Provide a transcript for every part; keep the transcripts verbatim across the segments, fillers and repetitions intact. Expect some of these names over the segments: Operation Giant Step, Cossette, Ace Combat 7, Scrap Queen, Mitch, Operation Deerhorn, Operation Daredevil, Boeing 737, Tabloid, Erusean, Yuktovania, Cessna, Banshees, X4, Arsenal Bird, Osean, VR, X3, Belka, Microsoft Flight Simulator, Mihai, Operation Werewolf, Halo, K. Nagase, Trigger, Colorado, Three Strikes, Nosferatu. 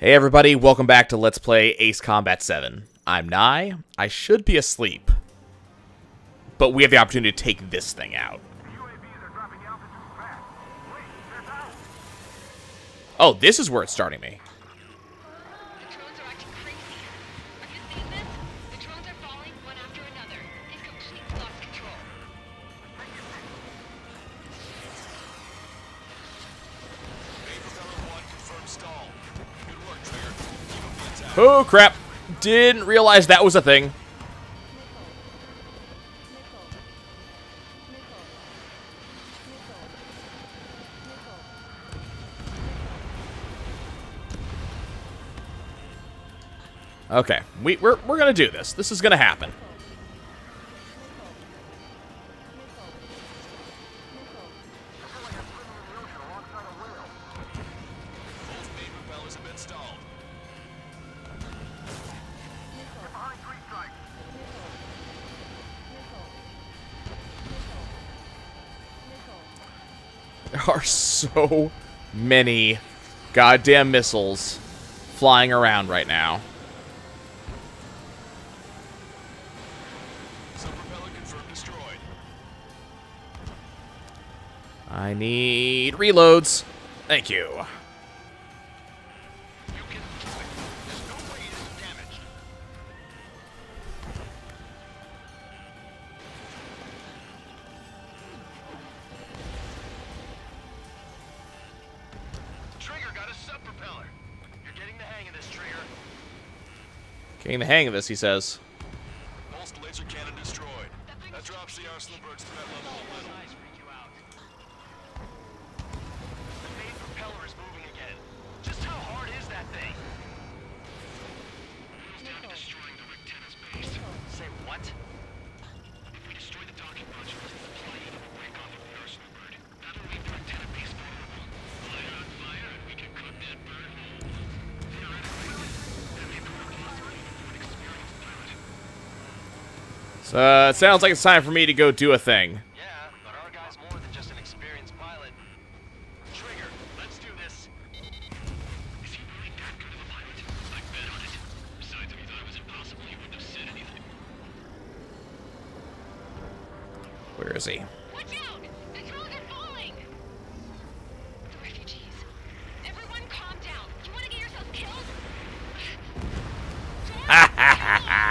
Hey everybody, welcome back to Let's Play Ace Combat seven. I'm Nye. I should be asleep, but we have the opportunity to take this thing out. Oh, this is where it's starting me. Oh, crap. Didn't realize that was a thing. Okay, we, we're, we're gonna do this. This is gonna happen. Are so many goddamn missiles flying around right now. Propeller confirmed destroyed. I need reloads. Thank you. You can do it. There's no way it is damaged. Getting the hang of this, he says. Most laser cannon destroyed. That drops the Arsenal Bird's threat level a little. The main propeller is moving again. Just how hard is that thing? It's down to destroying the Rick Tennis base. Say what? If we destroy the docking bunch, let's supply you to the break off of the Arsenal Bird. That'll leave the Rick Tennis base vulnerable. Light on fire, and we can cook that bird whole. So uh, it sounds like it's time for me to go do a thing. Yeah, but our guy's more than just an experienced pilot. Trigger, let's do this. If you really that good of a pilot, I bet on it. Besides, if you thought it was impossible, you wouldn't have said anything. Where is he? Watch out! The drones are falling! The refugees. Everyone calm down. You want to get yourself killed? Ha ha ha ha!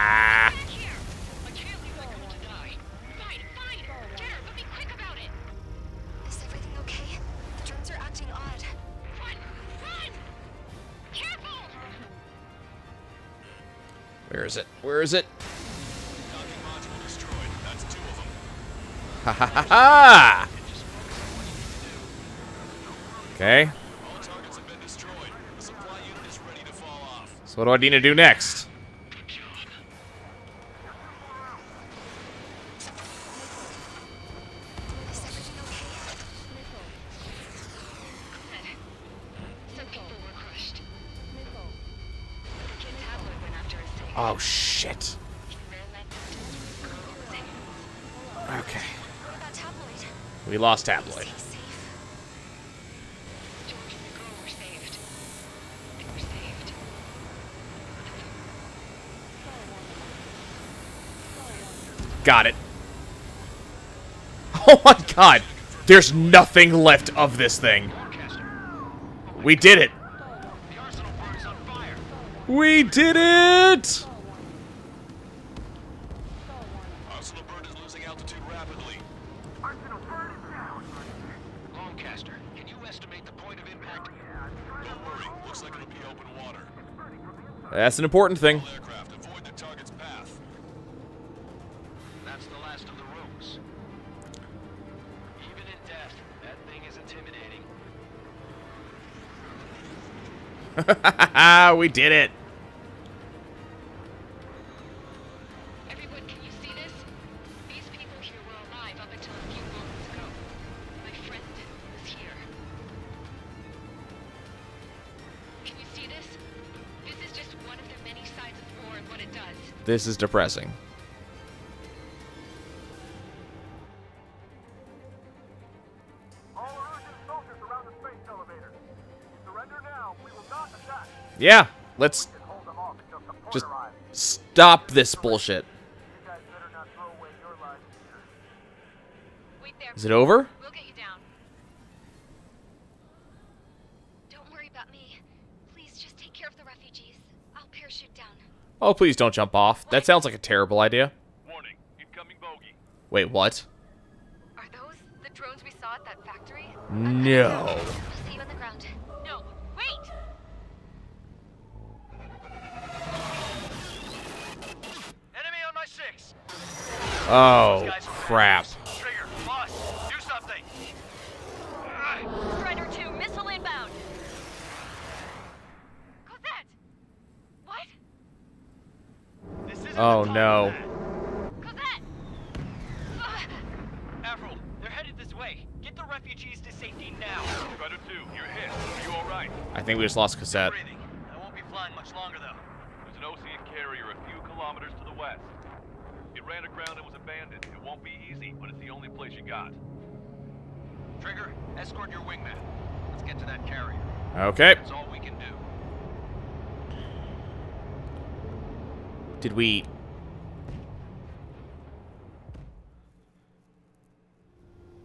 Where is it? Where is it? Ha ha ha ha! Okay. So what do I need to do next? Oh, shit. Okay. We lost Tabloid. Got it. Oh my god. There's nothing left of this thing. We did it. We did it! Arsenal Bird is losing altitude rapidly. Arsenal Bird is down. Longcaster, can you estimate the point of impact? Don't worry, looks like it'll be open water. That's an important thing. All aircraft, avoid the target's path. That's the last of the rooms. Even in death, that thing is intimidating. Ha! We did it. Everyone, can you see this? These people here were alive up until a few moments ago. My friend was here. Can you see this? This is just one of the many sides of war and what it does. This is depressing. All Erusean soldiers around the space elevator. Surrender now. We will not attack. Yeah, let's just stop this bullshit. Is it over? We'll get you down. Don't worry about me. Please just take care of the refugees. I'll parachute down. Oh, please don't jump off. What? That sounds like a terrible idea. Warning, incoming bogey. Wait, what? Are those the drones we saw at that factory? No. We'll see you on the ground. No, wait. Enemy on my six. Oh, crap. Oh no. Cossette! Avril, they're headed this way. Get the refugees to safety now. Strider two, you're hit. Are you alright? I think we just lost Cossette. I won't be flying much longer though. There's an Osean carrier a few kilometers to the west. It ran aground and was abandoned. It won't be easy, but it's the only place you got. Trigger, escort your wingman. Let's get to that carrier. Okay. That's all we can do. Did we...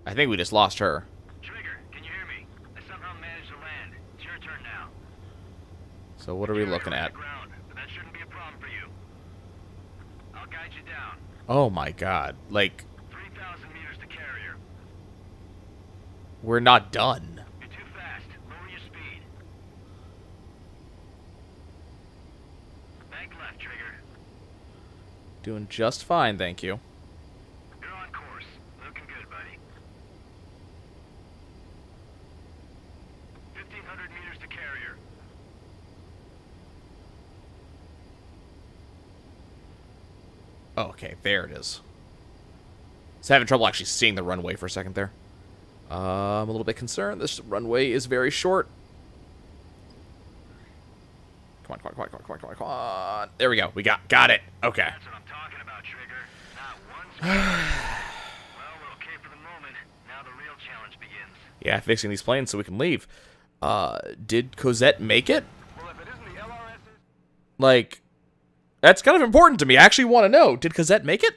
I think we just lost her. Trigger, can you hear me? I somehow managed to land. It's your turn now. So what are we looking at? That shouldn't be a problem for you. I'll guide you down. Oh my god. Like... three thousand meters to carrier. We're not done. You're too fast. Lower your speed. Bank left, Trigger. Doing just fine, thank you. You're on course. Looking good, buddy. fifteen hundred meters to carrier. Oh, okay, there it is. I was having trouble actually seeing the runway for a second there. Uh, I'm a little bit concerned. This runway is very short. Come on, come on, come on, come on, come on, come on. There we go. We got got it. Okay. That's what I'm talking about, Trigger. Not one speed. Well, we're okay for the moment. Now the real challenge begins. Yeah, fixing these planes so we can leave. Uh, did Cossette make it? Well, if it isn't the L R S... Like, that's kind of important to me. I actually want to know. Did Cossette make it?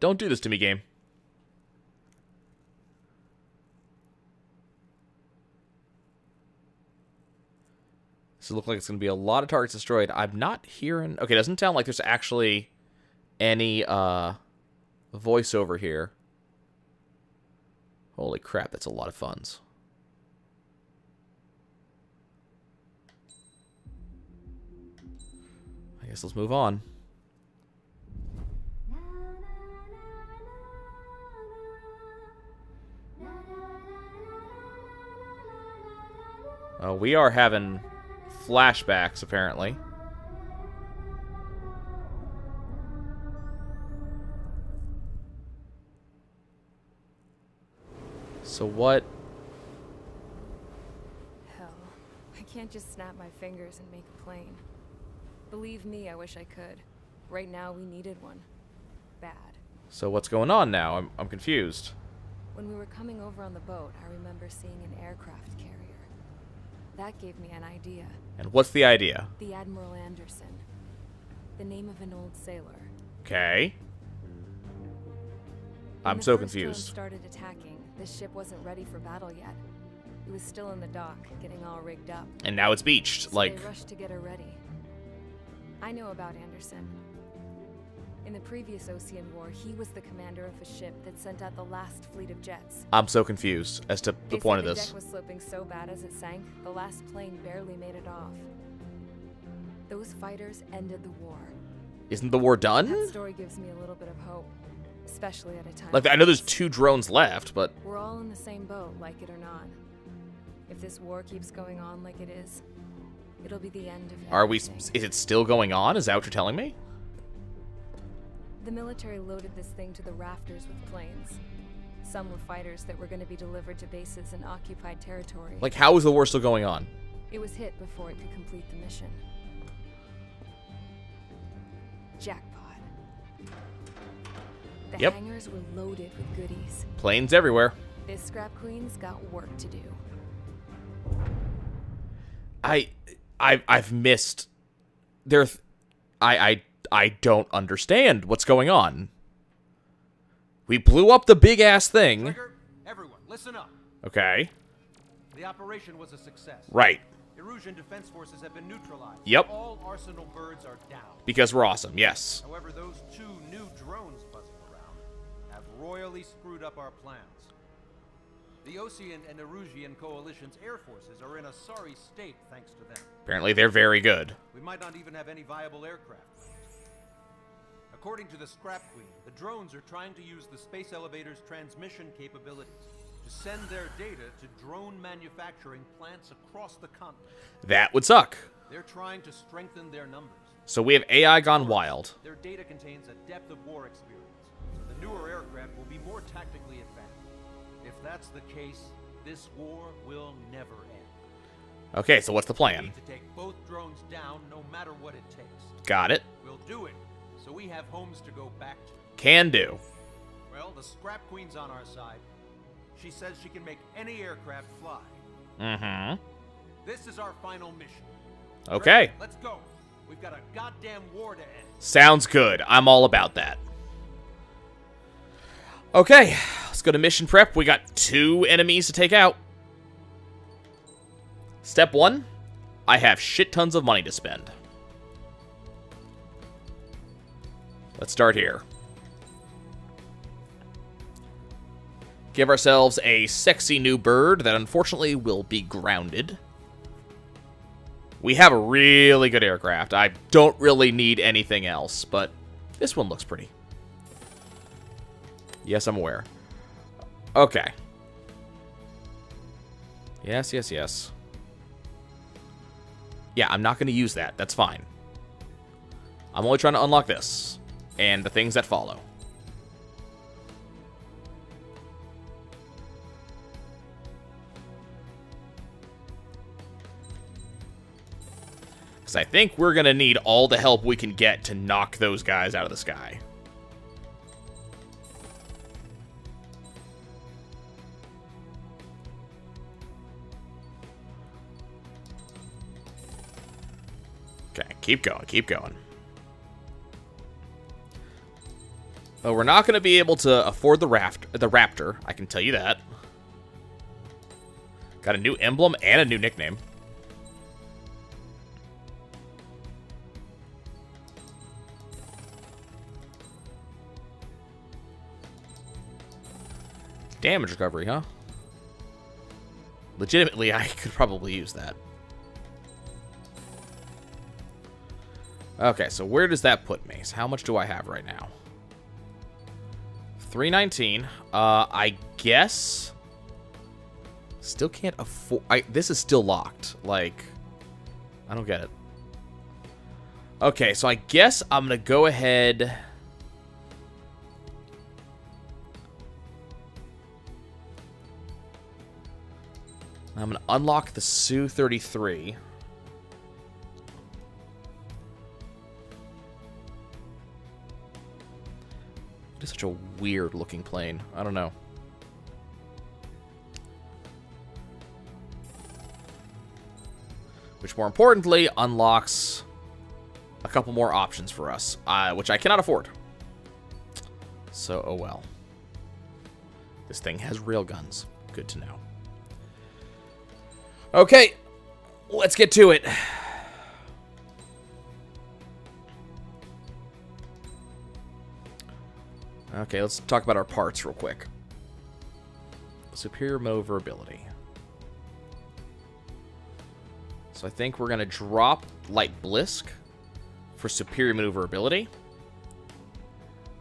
Don't do this to me, game. So it looks like it's going to be a lot of targets destroyed. I'm not hearing... Okay, it doesn't sound like there's actually any uh, voiceover here. Holy crap, that's a lot of funds. I guess let's move on. Uh, we are having... flashbacks, apparently. So what? Hell, I can't just snap my fingers and make a plane. Believe me, I wish I could. Right now, we needed one. Bad. So what's going on now? I'm, I'm confused. When we were coming over on the boat, I remember seeing an aircraft carrier. That gave me an idea. And what's the idea? The Admiral Anderson. The name of an old sailor. Okay. I'm so confused. When the first drone started attacking, this ship wasn't ready for battle yet. It was still in the dock, getting all rigged up. And now it's beached. So like... they rushed to get her ready. I know about Anderson. In the previous Osean War, he was the commander of a ship that sent out the last fleet of jets. I'm so confused as to the point of this. The deck was sloping so bad as it sank, the last plane barely made it off. Those fighters ended the war. Isn't the war done? That story gives me a little bit of hope, especially at a time. Like, I know there's two drones left, but... We're all in the same boat, like it or not. If this war keeps going on like it is, it'll be the end of everything. Are we... Is it still going on? Is that what you're telling me? The military loaded this thing to the rafters with planes. Some were fighters that were going to be delivered to bases in occupied territory. Like, how is the war still going on? It was hit before it could complete the mission. Jackpot. The yep. hangars were loaded with goodies. Planes everywhere. This Scrap Queen's got work to do. I, I I've missed. There, I I I don't understand what's going on. We blew up the big ass thing. Trigger, everyone, listen up. Okay. The operation was a success. Right. Erusean defense forces have been neutralized. Yep. All Arsenal Birds are down. Because we're awesome, yes. However, those two new drones buzzing around have royally screwed up our plans. The Osean and Erusean coalition's air forces are in a sorry state thanks to them. Apparently they're very good. We might not even have any viable aircraft. According to the Scrap Queen, the drones are trying to use the space elevator's transmission capabilities to send their data to drone manufacturing plants across the continent. That would suck. They're trying to strengthen their numbers. So we have A I gone wild. Their data contains a depth of war experience. So the newer aircraft will be more tactically advanced. If that's the case, this war will never end. Okay, so what's the plan? We need to take both drones down, no matter what it takes. Got it. We'll do it, so we have homes to go back to. Can do. Well, the Scrap Queen's on our side. She says she can make any aircraft fly. Mm-hmm. This is our final mission. Okay. Great, let's go. We've got a goddamn war to end. Sounds good. I'm all about that. Okay, let's go to mission prep. We got two enemies to take out. Step one, I have shit tons of money to spend. Let's start here. Give ourselves a sexy new bird that unfortunately will be grounded. We have a really good aircraft. I don't really need anything else, but this one looks pretty. Yes, I'm aware. Okay. Yes, yes, yes. Yeah, I'm not going to use that. That's fine. I'm only trying to unlock this and the things that follow. Because I think we're going to need all the help we can get to knock those guys out of the sky. Keep going, keep going. But we're not going to be able to afford the raft, the Raptor, I can tell you that. Got a new emblem and a new nickname. Damage recovery, huh? Legitimately, I could probably use that. Okay, so where does that put me? So how much do I have right now? three nineteen. Uh, I guess... Still can't afford... I, this is still locked. Like, I don't get it. Okay, so I guess I'm going to go ahead... I'm going to unlock the S U thirty-three. It's such a weird looking plane. I don't know. Which more importantly unlocks a couple more options for us, uh, which I cannot afford. So, oh well. This thing has railguns. Good to know. Okay, let's get to it. Okay, let's talk about our parts real quick. Superior maneuverability. So I think we're going to drop Light Blisk for superior maneuverability.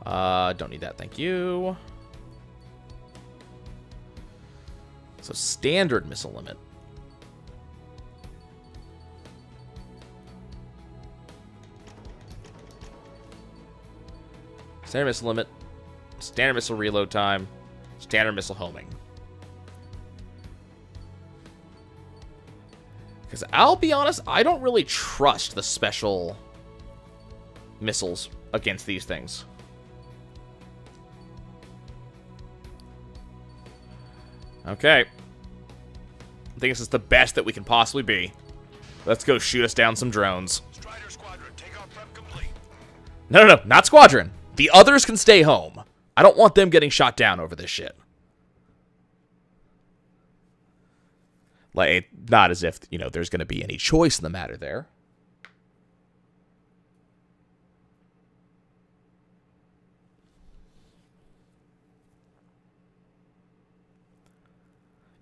Uh, don't need that, thank you. So standard missile limit. Standard missile limit. Standard missile reload time. Standard missile homing. Because I'll be honest, I don't really trust the special missiles against these things. Okay. I think this is the best that we can possibly be. Let's go shoot us down some drones. Strider Squadron, takeoff prep complete. No, no, no, not Squadron. The others can stay home. I don't want them getting shot down over this shit. Like, not as if, you know, there's going to be any choice in the matter there.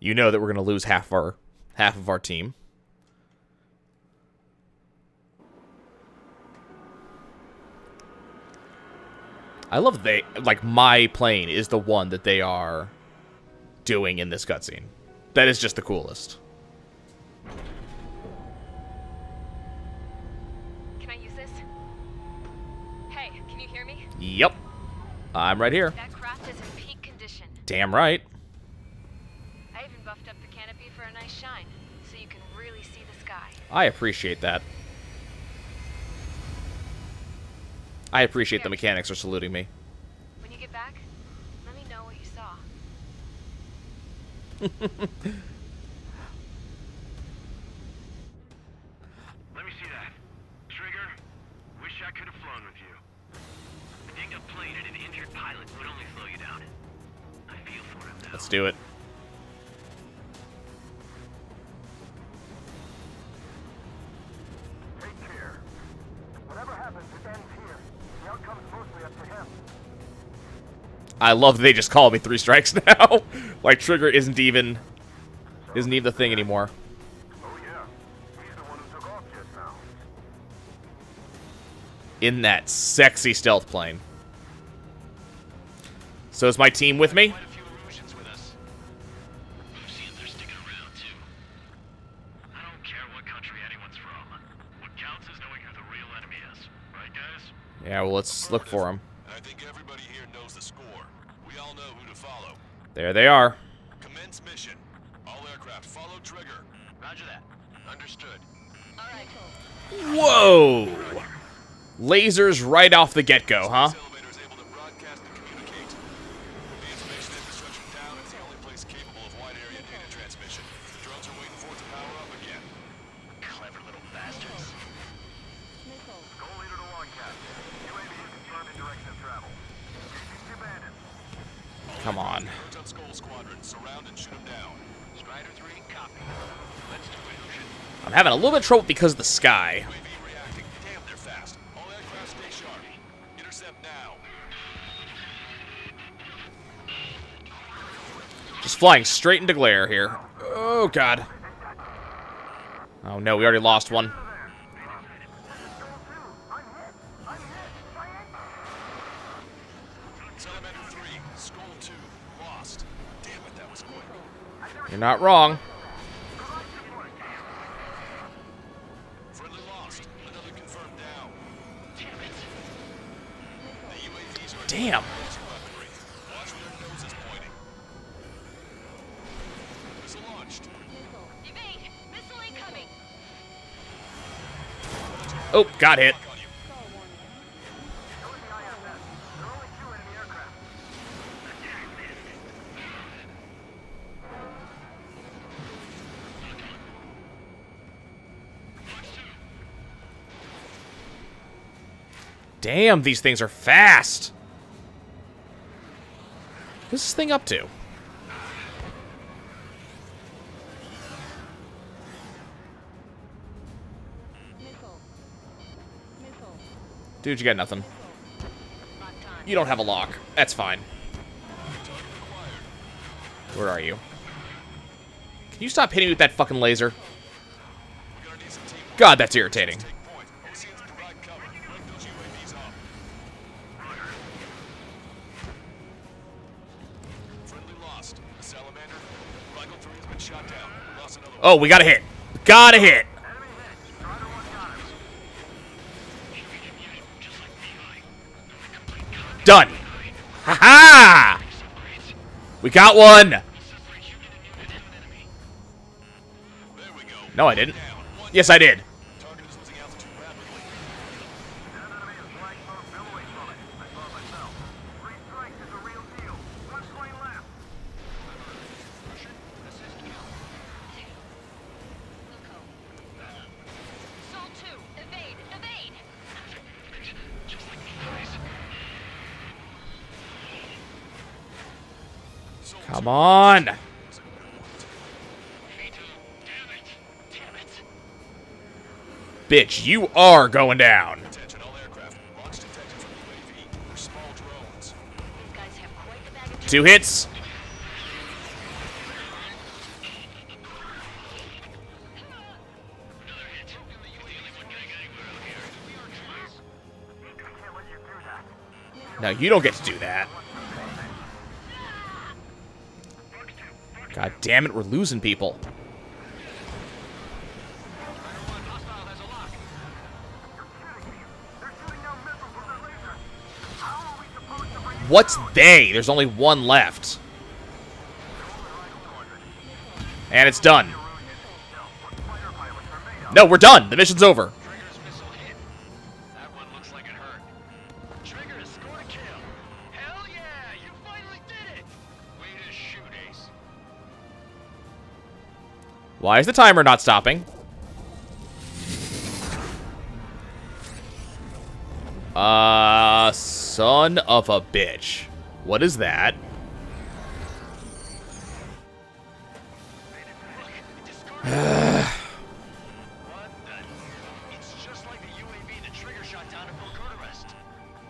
You know that we're going to lose half our half of our team. I love they like my plane is the one that they are doing in this cutscene. That is just the coolest. Can I use this? Hey, can you hear me? Yep. I'm right here. That craft is in peak condition. Damn right. I even buffed up the canopy for a nice shine, so you can really see the sky. I appreciate that. I appreciate the mechanics are saluting me. When you get back, let me know what you saw. Let me see that. Trigger, wish I could have flown with you. I think a plane and an injured pilot would only slow you down. I feel for him now. Let's do it. Take care. Whatever happens, it ends here. The outcome's mostly up to him. I love that they just call me Three Strikes now. Like, Trigger isn't even isn't even the thing anymore. Oh yeah, he's the one who took off just now. In that sexy stealth plane. So is my team with me? Quite a few Eruseans with us. Louisiana, they're sticking around too. I don't care what country anyone's from. What counts is knowing who the real enemy is, right, guys? Yeah, well, let's look for him. I think everybody here knows the score. We all know who to follow. There they are. Commence mission. All aircraft follow Trigger. Roger that. Understood. All right. Whoa! Lasers right off the get-go, huh? Elevator is able to broadcast and communicate. The information infrastructure down is the only place capable of wide-area data transmission. The drones are waiting for it to power up again. Clever little bastards. Go leader to Longcaster. U A V is confirmed in direction of travel. Engaging the bandits. Come on. I'm having a little bit of trouble because of the sky. Just flying straight into glare here. Oh, God. Oh, no, we already lost one. You're not wrong. Friendly lost. Another confirmed down. The U A Vs are damn. Watch where their nose is pointing. Missile launched. Evade. Missile incoming. Oh, got hit. Damn, these things are fast. What's this thing up to? Dude, you got nothing. You don't have a lock. That's fine. Where are you? Can you stop hitting me with that fucking laser? God, that's irritating. Oh, we got a hit. Got a hit. Done. Ha-ha! We got one. No, I didn't. Yes, I did. Come on. Bitch, you are going down. Two hits. No, you don't get to do that. God damn it, we're losing people. What's they? There's only one left. And it's done. No, we're done. The mission's over. Why is the timer not stopping? Uh, son of a bitch. What is that? It's just like the U A V the Trigger shot down at Belka Rest.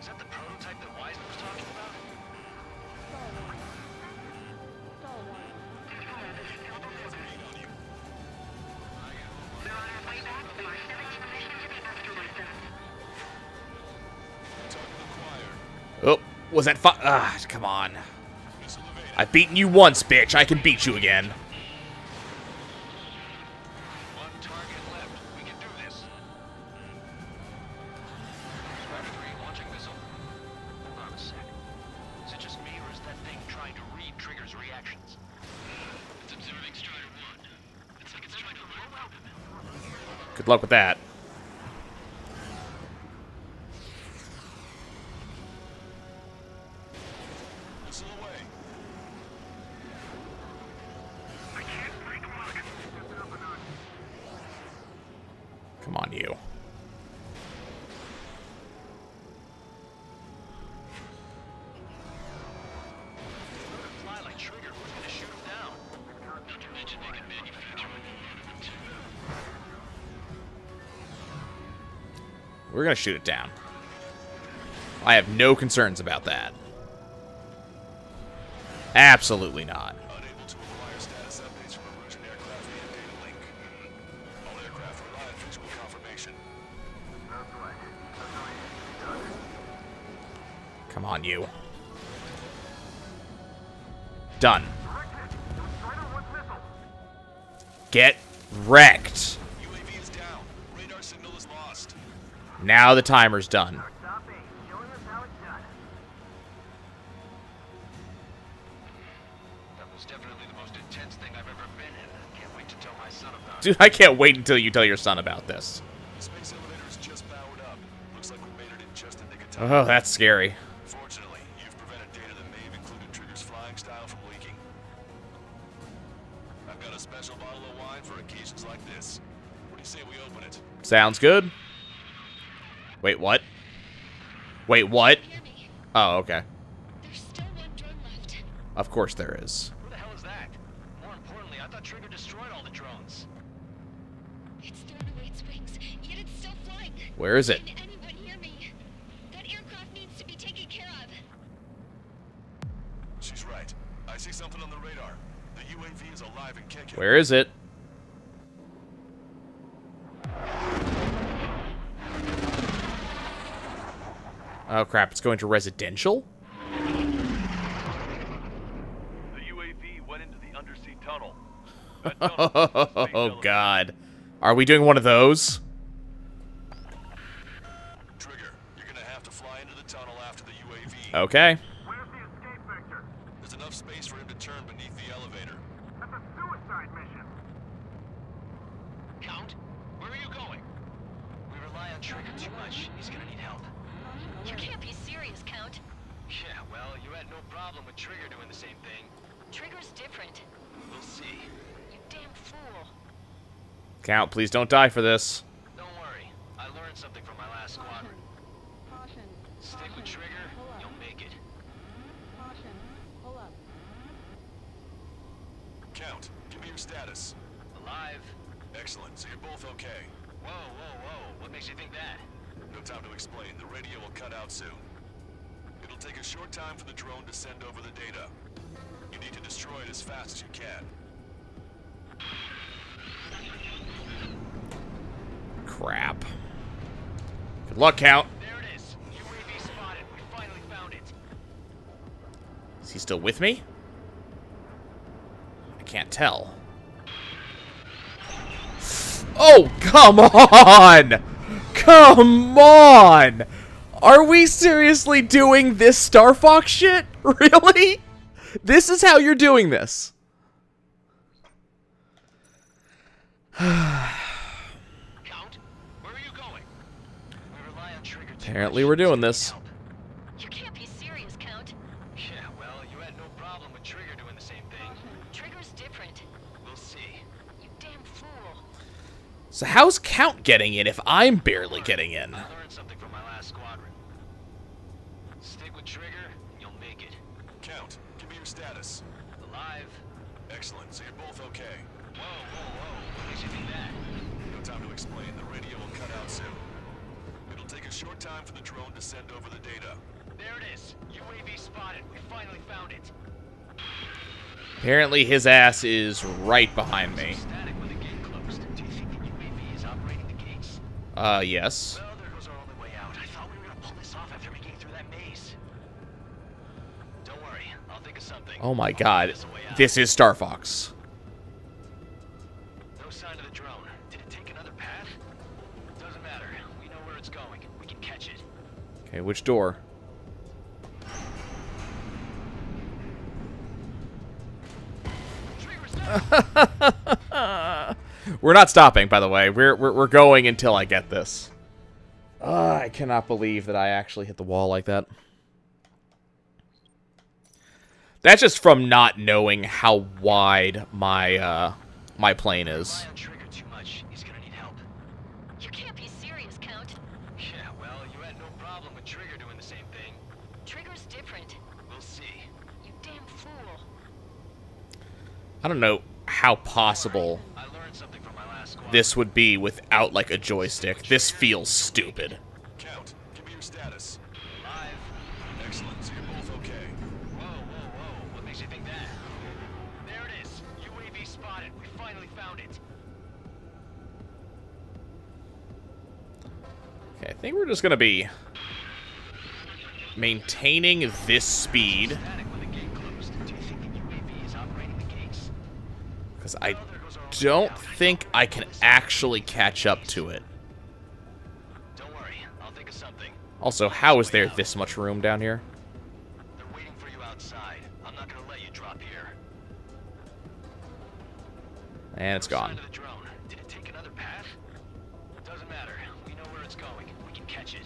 Is that the prototype that Wiseman was talking about? Oh, was that fi- Ah, come on. I've beaten you once, bitch. I can beat you again. Good luck with that. We're going to shoot it down. I have no concerns about that. Absolutely not. Unable to acquire status updates from Erusean aircraft via data link. All aircraft rely on visual confirmation. Come on, you. Done. Get wrecked. U A V is down. Radar signal is lost. Now the timer's done. That was definitely the most intense thing I've ever been in. I can't wait to tell my son about it. Dude, I can't wait until you tell your son about this. The space elevator is just powered up. Looks like we made it in just the nick of time. Oh, that's scary. Fortunately, you've prevented data that may have included Trigger's flying style from leaking. I've got a special bottle of wine for occasions like this. What do you say we open it? Sounds good. Wait, what? Wait, what? Oh, okay. There's still one drone left. Of course there is. Where the hell is that? More importantly, I thought Trigger destroyed all the drones. It's thrown away its wings, yet it's still flying. Where is it? Can anyone hear me? That aircraft needs to be taken care of. She's right. I see something on the radar. The U A V is alive and kicking. Where is it? Oh crap, it's going to residential? The U A V went into the undersea tunnel. tunnel oh god. Are we doing one of those? Trigger, you're gonna have to fly into the tunnel after the U A V. Okay. Where's the escape vector? There's enough space for him to turn beneath the elevator. That's a suicide mission. Count, where are you going? We rely on Trigger too much. He's gonna need help. You can't be serious, Count. Yeah, well, you had no problem with Trigger doing the same thing. Trigger's different. We'll see. You damn fool. Count, please don't die for this. Don't worry. I learned something from my last squadron. Caution. Stick with Trigger, you'll make it. Caution. Pull up. count. Give me your status. Alive. Excellent. So you're both okay. Whoa, whoa, whoa. What makes you think that? No time to explain. The radio will cut out soon. It'll take a short time for the drone to send over the data. You need to destroy it as fast as you can. Crap. Good luck, Count. There it is. U A V spotted. We finally found it. Is he still with me? I can't tell. Oh, come on! Come on! Are we seriously doing this Star Fox shit? Really? This is how you're doing this. Count, where are you going? We rely on Trigger. Apparently we're doing this. You can't be serious, Count. Yeah, well, you had no problem with Trigger doing the same thing. Trigger's different. We'll see. You damn fool. So how's Count getting in if I'm barely getting in? I learned something from my last squadron. Stick with Trigger, and you'll make it. Count, give me your status. Alive. Excellent, so you're both okay. Whoa, whoa, whoa. No time to explain. The radio will cut out soon. It'll take a short time for the drone to send over the data. There it is. U A V spotted. We finally found it. Apparently his ass is right behind me. Static when the gate closed. Do you think the U A V is operating the gates? Uh, yes. Well, there goes our only way out. I thought we were gonna pull this off after making it through that maze. Don't worry, I'll think of something. Oh my god. This is Star Fox. Okay, which door? We're not stopping, by the way. We're, we're, we're going until I get this. Uh, I cannot believe that I actually hit the wall like that. That's just from not knowing how wide my, uh, my plane is. I don't know how possible this would be without, like, a joystick. This feels stupid. Count, give me your status. Live. Excellent, so you're both okay. Whoa, whoa, whoa, what makes you think that? There it is. U A V spotted. We finally found it. Okay, I think we're just gonna be maintaining this speed. I don't think I can actually catch up to it. Don't worry, I'll think of something. Also, how is there this much room down here? They're waiting for you outside. I'm not going to let you drop here. And it's gone. Did it take another path? Doesn't matter. We know where it's going. We can catch it.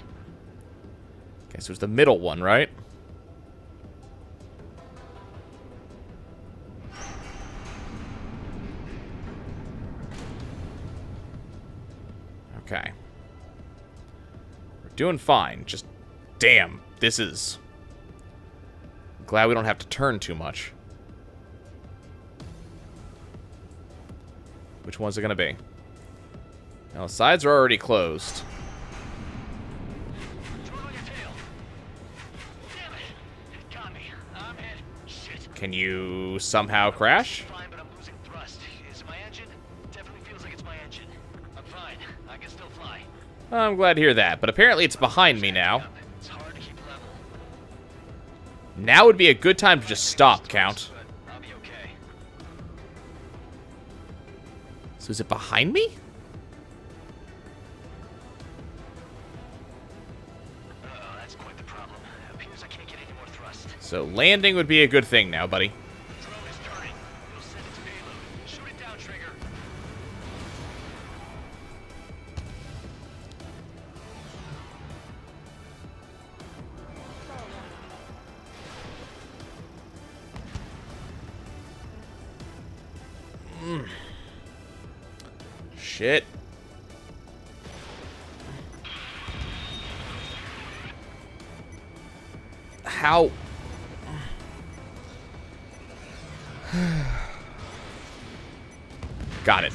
Guess it was the middle one, right? Okay. We're doing fine. Just, damn, this is... I'm glad we don't have to turn too much. Which one's it gonna be? Now, the sides are already closed. Can you somehow crash? I'm glad to hear that, but apparently it's behind me now. Now would be a good time to just stop, Count. So is it behind me? So landing would be a good thing now, buddy. Shit. How? Got it.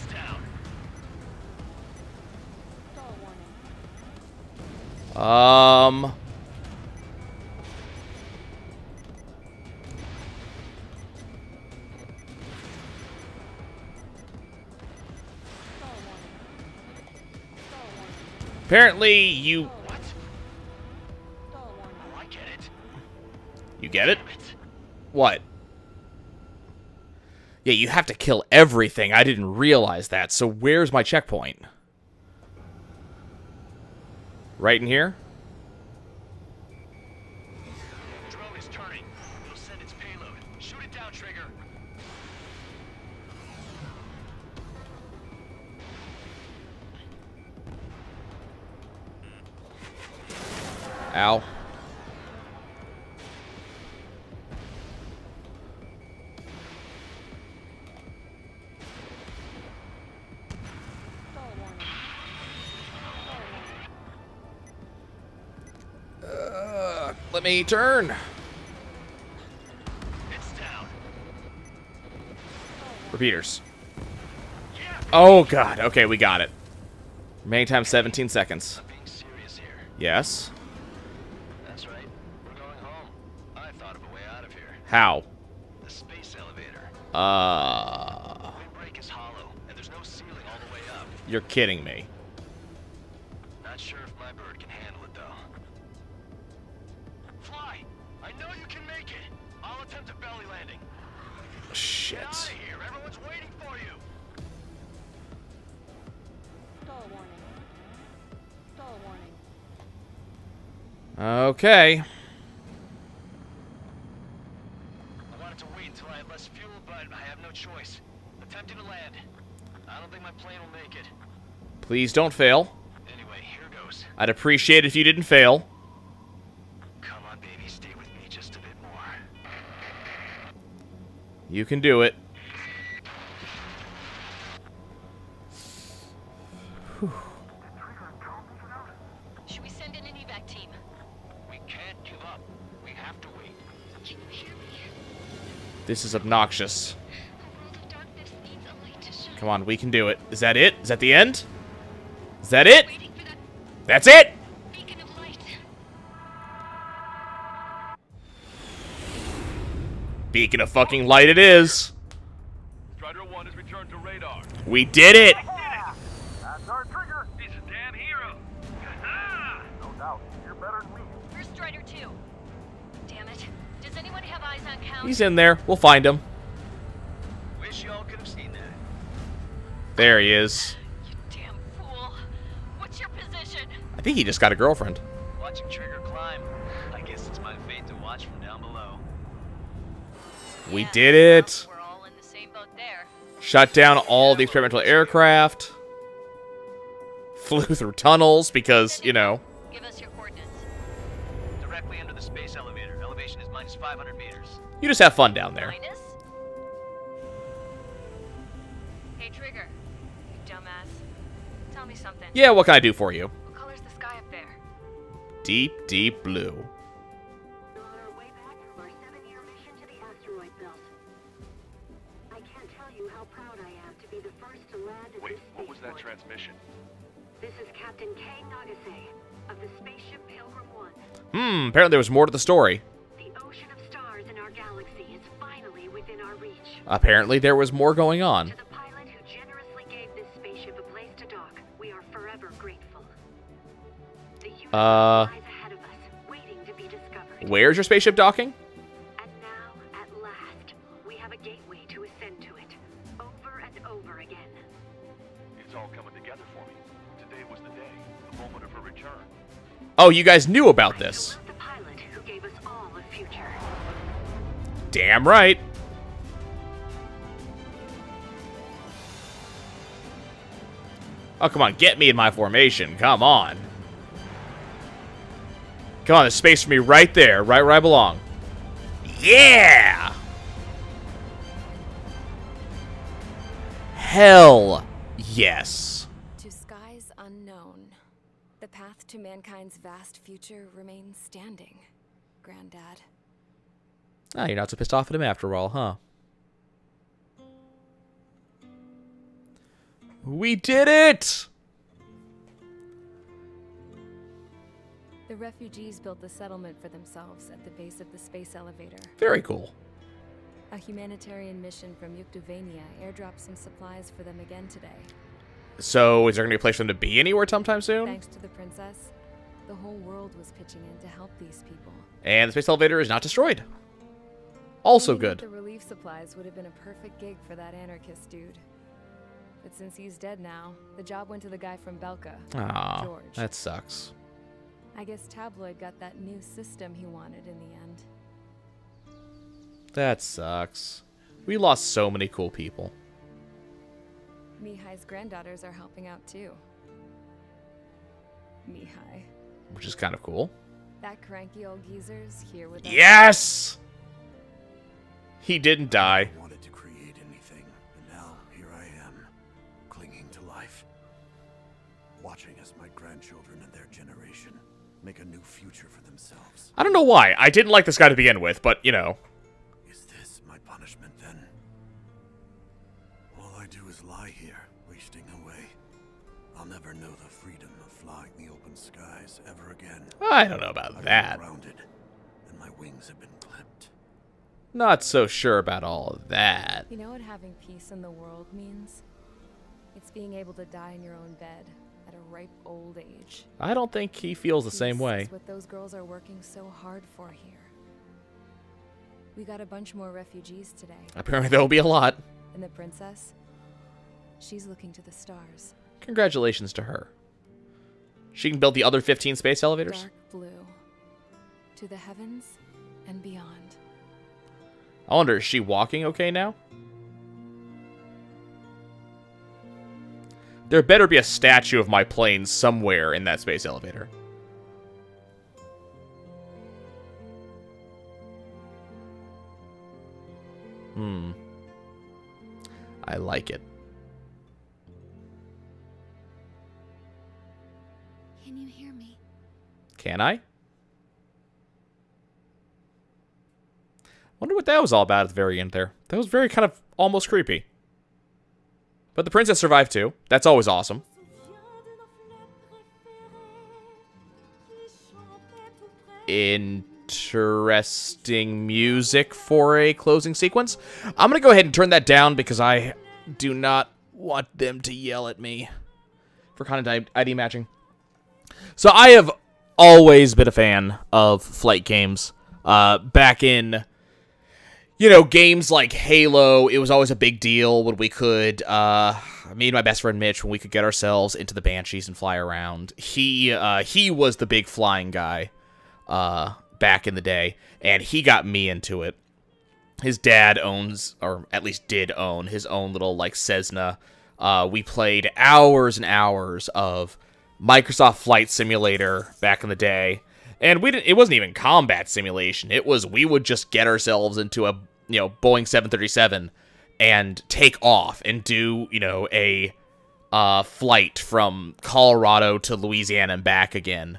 Um... Apparently, you... What? Oh, I get it. You get it? What? Yeah, you have to kill everything. I didn't realize that. So where's my checkpoint? Right in here? The drone is turning. We'll send its payload. Shoot it down, Trigger. Ow. Uh, let me turn. It's down. Repeaters. Yeah. Oh God. Okay, we got it. Remaining time seventeen seconds. I'm being serious here. Yes. How? The space elevator. Uh. Windbreak is hollow, and there's no ceiling all the way up. You're kidding me. Not sure if my bird can handle it though. Fly! I know you can make it. I'll attempt a belly landing. Shit. Get out of here. Everyone's waiting for you. Stall warning. Stall warning. Okay. Please don't fail. Anyway, here goes. I'd appreciate it if you didn't fail. Come on, baby, stay with me just a bit more. You can do it. Whew. Should we send in an evac team? We can't give up. We have to wait. Can you hear me? This is obnoxious. The world of darkness needs a light to shine. Come on, we can do it. Is that it? Is that the end? Is that it? That's it! Beacon of fucking light it is. Strider one has returned to radar. We did it! That's our Trigger. He's a damn hero. No doubt. You're better than me. Where's Strider two? Damn it. Does anyone have eyes on Count? He's in there. We'll find him. Wish y'all could have seen that. There he is. I think he just got a girlfriend. Watching Trigger climb. I guess it's my fate to watch from down below. We yeah, did it. We're all in the same boat there. Shut down all the experimental aircraft. Flew through tunnels because, you know. Give us your coordinates. Directly under the space elevator. Elevation is minus five hundred meters. You just have fun down there. Minus? Hey Trigger, you dumbass. Tell me something. Yeah, what can I do for you? Deep, deep blue. We're on our way back from our seven-year mission to the asteroid belt. I can't tell you how proud I am to be the first to land in Wait, this what was that point. transmission? This is Captain K. Nagase of the spaceship Pilgrim one. Hmm, apparently there was more to the story. The ocean of stars in our galaxy is finally within our reach. Apparently there was more going on. To the pilot who generously gave this spaceship a place to dock, we are forever grateful. The universe uh... Where's your spaceship docking? And now, at last, we have a gateway to ascend to it, over and over again. It's all coming together for me. Today was the day, the moment of her return. Oh, you guys knew about this. The pilot who gave us all a future. Damn right. Oh, come on, get me in my formation. Come on. Come on, there's space for me right there, right where I belong. Yeah! Hell yes. To skies unknown, the path to mankind's vast future remains standing, Granddad. Ah, oh, you're not so pissed off at him after all, huh? We did it! The refugees built the settlement for themselves at the base of the space elevator. Very cool. A humanitarian mission from Yuktovania airdropped some supplies for them again today. So, is there going to be a place for them to be anywhere sometime soon? Thanks to the princess, the whole world was pitching in to help these people. And the space elevator is not destroyed. Also good. The relief supplies would have been a perfect gig for that anarchist dude. But since he's dead now, the job went to the guy from Belka, Aww, George. That sucks. I guess Tabloid got that new system he wanted in the end. That sucks. We lost so many cool people. Mihai's granddaughters are helping out too. Mihai. Which is kind of cool. That cranky old geezer's here with us. Yes! He didn't die. I wanted to create anything, and now here I am, clinging to life. Watching as my grandchildren and their generation make a new future for themselves. I don't know why. I didn't like this guy to begin with, but, you know. Is this my punishment, then? All I do is lie here, wasting away. I'll never know the freedom of flying the open skies ever again. I don't know about I've that. Been grounded, and my wings have been clipped. Not so sure about all of that. You know what having peace in the world means? It's being able to die in your own bed at a ripe old age. I don't think he feels the same way. That's what those girls are working so hard for here. We got a bunch more refugees today. Apparently there will be a lot. And the princess, she's looking to the stars. Congratulations to her. She can build the other fifteen space elevators. Dark blue. To the heavens and beyond. I wonder, is she walking okay now? There better be a statue of my plane somewhere in that space elevator. Hmm. I like it. Can you hear me? Can I? Wonder what that was all about at the very end there. That was very kind of almost creepy. But the princess survived too. That's always awesome. Interesting music for a closing sequence. I'm going to go ahead and turn that down because I do not want them to yell at me for content I D matching. So I have always been a fan of flight games. Uh, back in... You know, games like Halo, it was always a big deal when we could, uh, me and my best friend Mitch, when we could get ourselves into the Banshees and fly around. He, uh, he was the big flying guy, uh, back in the day, and he got me into it. His dad owns, or at least did own, his own little, like, Cessna. Uh, we played hours and hours of Microsoft Flight Simulator back in the day. And we didn't, it wasn't even combat simulation. It was we would just get ourselves into a, you know, Boeing seven thirty-seven and take off and do, you know, a uh, flight from Colorado to Louisiana and back again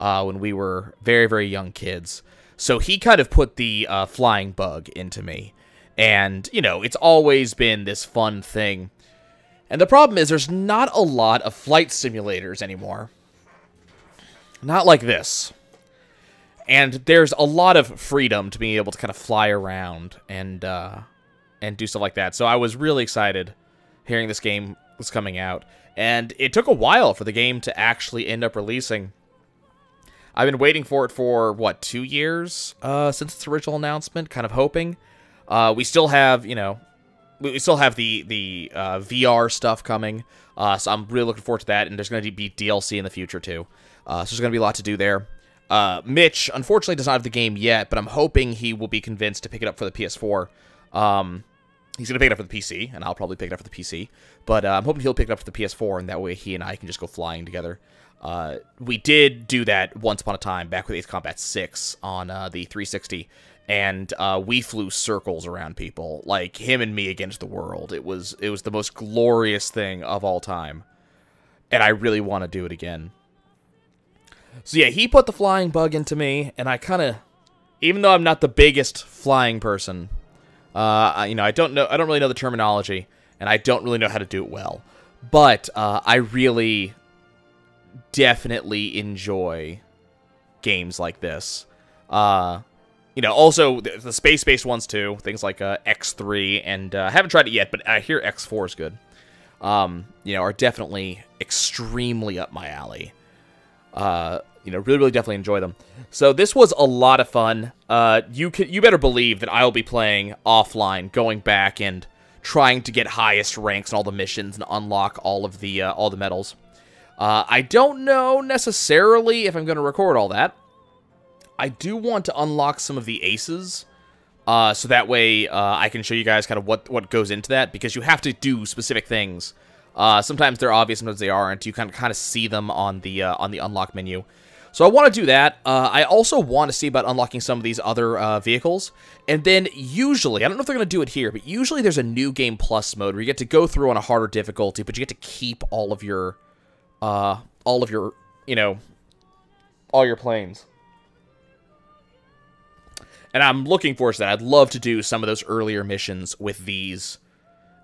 uh, when we were very, very young kids. So he kind of put the uh, flying bug into me. And, you know, it's always been this fun thing. And the problem is there's not a lot of flight simulators anymore. Not like this. And there's a lot of freedom to being able to kind of fly around and uh, and do stuff like that. So I was really excited hearing this game was coming out. And it took a while for the game to actually end up releasing. I've been waiting for it for, what, two years uh, since its original announcement? Kind of hoping. Uh, we still have, you know, we still have the, the uh, V R stuff coming. Uh, so I'm really looking forward to that. And there's going to be D L C in the future, too. Uh, so there's going to be a lot to do there. Uh, Mitch, unfortunately, does not have the game yet, but I'm hoping he will be convinced to pick it up for the P S four. Um, he's going to pick it up for the P C, and I'll probably pick it up for the P C. But uh, I'm hoping he'll pick it up for the P S four, and that way he and I can just go flying together. Uh, we did do that once upon a time, back with Ace Combat six on uh, the three sixty, and uh, we flew circles around people, like him and me against the world. It was, it was the most glorious thing of all time, and I really want to do it again. So yeah, he put the flying bug into me, and I kind of, even though I'm not the biggest flying person, uh, I, you know, I don't know, I don't really know the terminology, and I don't really know how to do it well. But uh, I really definitely enjoy games like this. Uh, you know, also the, the space-based ones too. Things like uh, X three, and uh, I haven't tried it yet, but I hear X four is good. Um, you know, are definitely extremely up my alley. Uh, you know, really, really definitely enjoy them. So this was a lot of fun. Uh, you can, you better believe that I'll be playing offline, going back and trying to get highest ranks in all the missions and unlock all of the, uh, all the medals. Uh, I don't know necessarily if I'm going to record all that. I do want to unlock some of the aces, uh, so that way uh, I can show you guys kind of what, what goes into that, because you have to do specific things. Uh, sometimes they're obvious, sometimes they aren't. You can kind of see them on the uh, on the unlock menu. So I want to do that. Uh, I also want to see about unlocking some of these other uh, vehicles. And then usually, I don't know if they're going to do it here, but usually there's a new game plus mode where you get to go through on a harder difficulty, but you get to keep all of your, uh, all of your, you know, all your planes. And I'm looking forward to that. I'd love to do some of those earlier missions with these,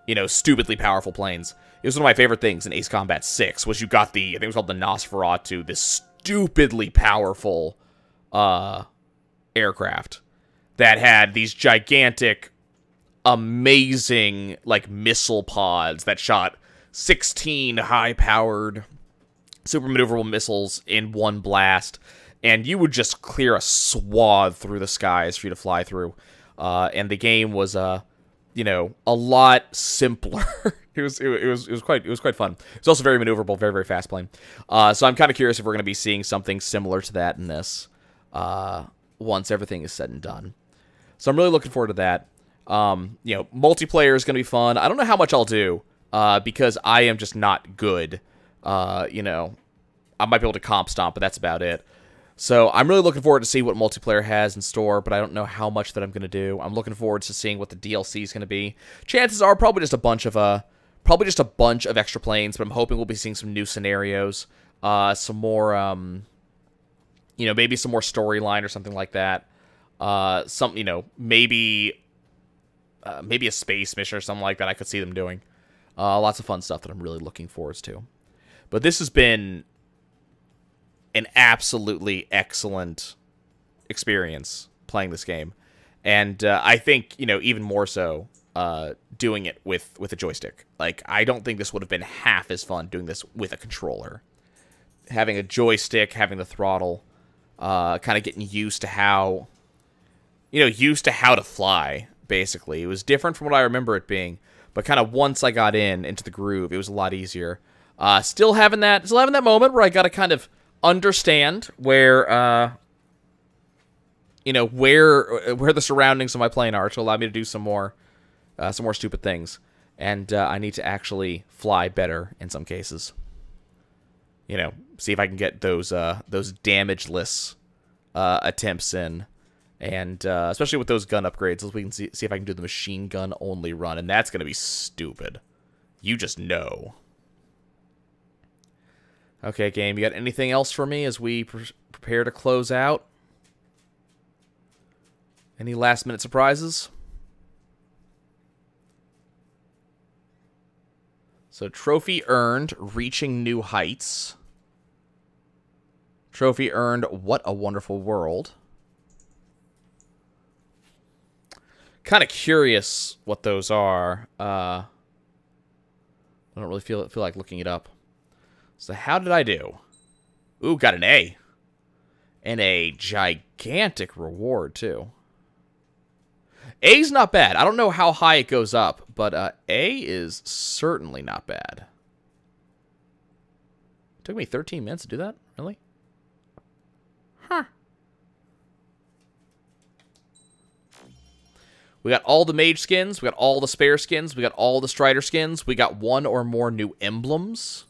you know, stupidly powerful planes. It was one of my favorite things in Ace Combat six, was you got the, I think it was called the Nosferatu, this stupidly powerful uh, aircraft that had these gigantic, amazing, like, missile pods that shot sixteen high-powered, super maneuverable missiles in one blast, and you would just clear a swath through the skies for you to fly through. Uh, and the game was, uh, you know, a lot simpler. It was, it was, it was quite, it was quite fun. It's also very maneuverable, very, very fast plane. Uh, so I'm kind of curious if we're going to be seeing something similar to that in this, uh, once everything is said and done. So I'm really looking forward to that. Um, you know, multiplayer is going to be fun. I don't know how much I'll do, uh, because I am just not good. Uh, you know, I might be able to comp stomp, but that's about it. So I'm really looking forward to see what multiplayer has in store, but I don't know how much that I'm going to do. I'm looking forward to seeing what the D L C is going to be. Chances are probably just a bunch of, uh, Probably just a bunch of extra planes, but I'm hoping we'll be seeing some new scenarios, uh, some more, um, you know, maybe some more storyline or something like that. Uh, some, you know, maybe, uh, maybe a space mission or something like that. I could see them doing uh, lots of fun stuff that I'm really looking forward to. But this has been an absolutely excellent experience playing this game, and uh, I think, you know, even more so. Uh, doing it with, with a joystick. Like, I don't think this would have been half as fun doing this with a controller. Having a joystick, having the throttle, uh, kind of getting used to how, you know, used to how to fly, basically. It was different from what I remember it being, but kind of once I got in, into the groove, it was a lot easier. Uh, still having that, still having that moment where I got to kind of understand where, uh, you know, where, where the surroundings of my plane are to allow me to do some more Uh, some more stupid things, and uh, I need to actually fly better in some cases. You know, see if I can get those uh, those damageless uh, attempts in, and uh, especially with those gun upgrades, we can see, see if I can do the machine gun only run, and that's going to be stupid. You just know. Okay, game, you got anything else for me as we pre prepare to close out? Any last minute surprises? So, trophy earned, reaching new heights. Trophy earned, what a wonderful world. Kind of curious what those are. Uh, I don't really feel feel like looking it up. So, how did I do? Ooh, got an A. And a gigantic reward, too. A's not bad. I don't know how high it goes up, but uh, A is certainly not bad. It took me thirteen minutes to do that? Really? Huh. We got all the mage skins. We got all the spare skins. We got all the Strider skins. We got one or more new emblems.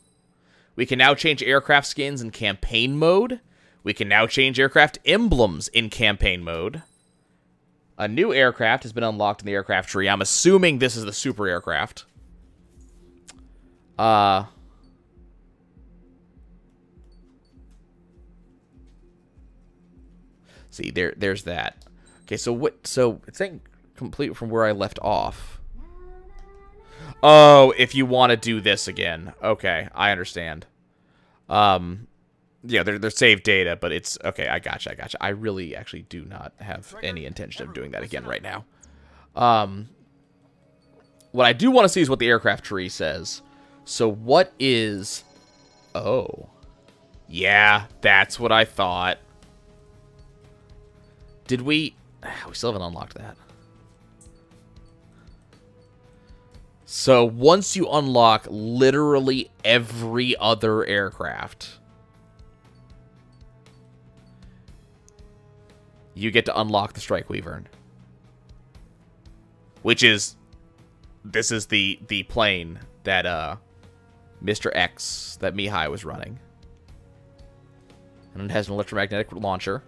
We can now change aircraft skins in campaign mode. We can now change aircraft emblems in campaign mode. A new aircraft has been unlocked in the aircraft tree. I'm assuming this is the super aircraft. Uh, see, there, there's that. Okay, so what? So it's saying complete from where I left off. Oh, if you want to do this again. Okay, I understand. Um, yeah, they're, they're saved data, but it's... Okay, I gotcha, I gotcha. I really actually do not have any intention of doing that again right now. Um, what I do want to see is what the aircraft tree says. So what is... Oh. Yeah, that's what I thought. Did we... We still haven't unlocked that. So once you unlock literally every other aircraft, you get to unlock the Strike Weaver, which is... This is the, the plane that uh, Mister X, that Mihai was running. And it has an electromagnetic launcher.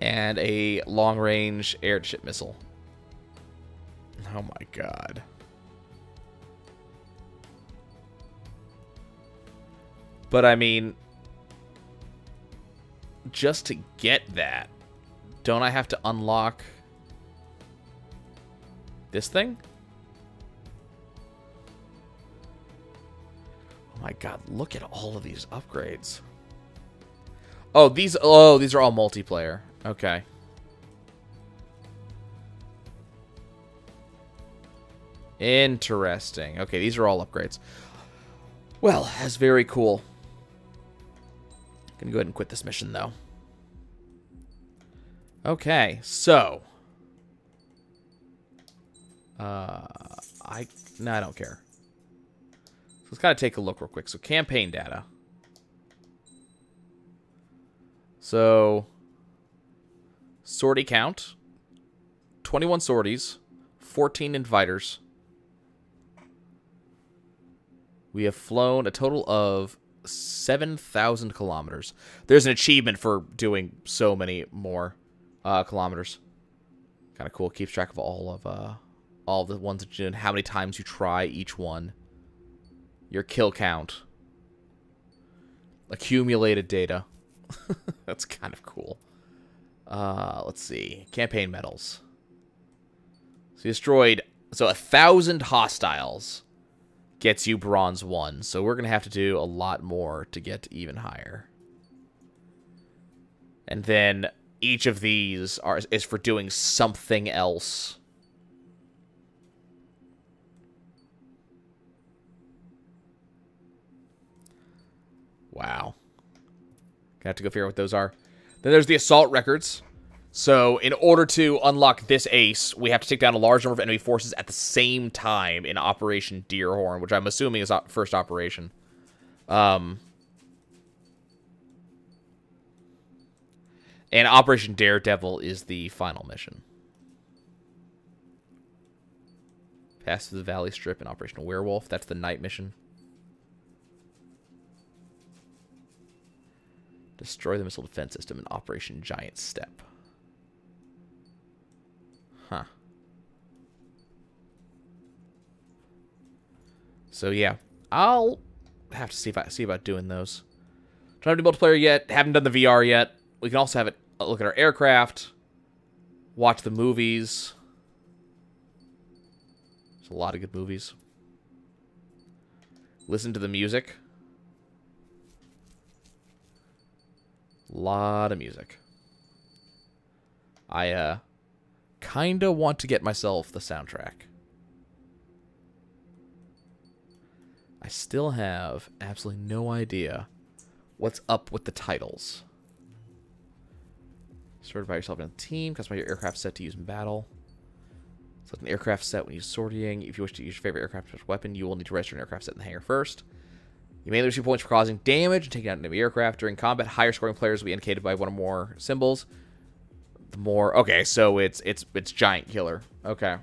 And a long-range airship missile. Oh my god. But I mean, just to get that, don't I have to unlock this thing? Oh my god, look at all of these upgrades. Oh, these oh, these are all multiplayer. Okay. Interesting. Okay, these are all upgrades. Well, that's very cool. I'm gonna go ahead and quit this mission, though. Okay, so. Uh, I... No, I don't care. So let's gotta take a look real quick. So, campaign data. So... Sortie count, twenty-one sorties, fourteen inviters. We have flown a total of seven thousand kilometers. There's an achievement for doing so many more uh, kilometers. Kind of cool. Keeps track of all of uh, all the ones that you did, how many times you try each one. Your kill count. Accumulated data. That's kind of cool. Uh, let's see. Campaign medals. So you destroyed... So a thousand hostiles gets you bronze one. So we're going to have to do a lot more to get even higher. And then each of these are is for doing something else. Wow. Gonna have to go figure out what those are. Then there's the assault records. So in order to unlock this ace, we have to take down a large number of enemy forces at the same time in Operation Deerhorn, which I'm assuming is our first operation. Um, and Operation Daredevil is the final mission. Pass through the Valley Strip and Operation Werewolf. That's the night mission. Destroy the missile defense system in Operation Giant Step. Huh. So yeah, I'll have to see if I see about doing those. Don't have to do multiplayer yet. Haven't done the V R yet. We can also have it look at our aircraft, watch the movies. There's a lot of good movies. Listen to the music. Lot of music. I uh kinda want to get myself the soundtrack. I still have absolutely no idea what's up with the titles. Certify yourself in a team, customize your aircraft set to use in battle. Select an aircraft set when you're sorting. If you wish to use your favorite aircraft weapon, you will need to register an aircraft set in the hangar first. You may lose two points for causing damage and taking out an enemy aircraft. During combat, higher scoring players will be indicated by one or more symbols. The more... Okay, so it's it's it's giant killer. Okay.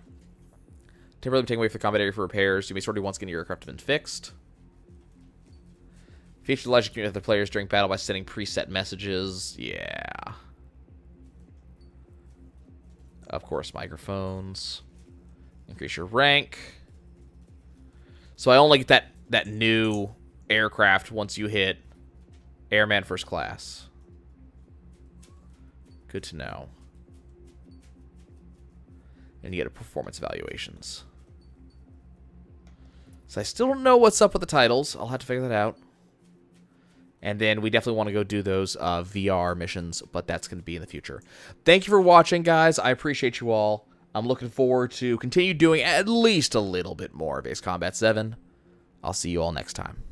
Temporarily taken away from the combat area for repairs. You may sort of once again your aircraft have been fixed. Feature the logic unit of the players during battle by sending preset messages. Yeah. Of course, microphones. Increase your rank. So I only get that, that new... aircraft once you hit Airman First Class. Good to know. and you get a performance evaluations. So I still don't know what's up with the titles. I'll have to figure that out. And then we definitely want to go do those uh, V R missions, but that's going to be in the future. Thank you for watching, guys. I appreciate you all. I'm looking forward to continue doing at least a little bit more of Ace Combat seven. I'll see you all next time.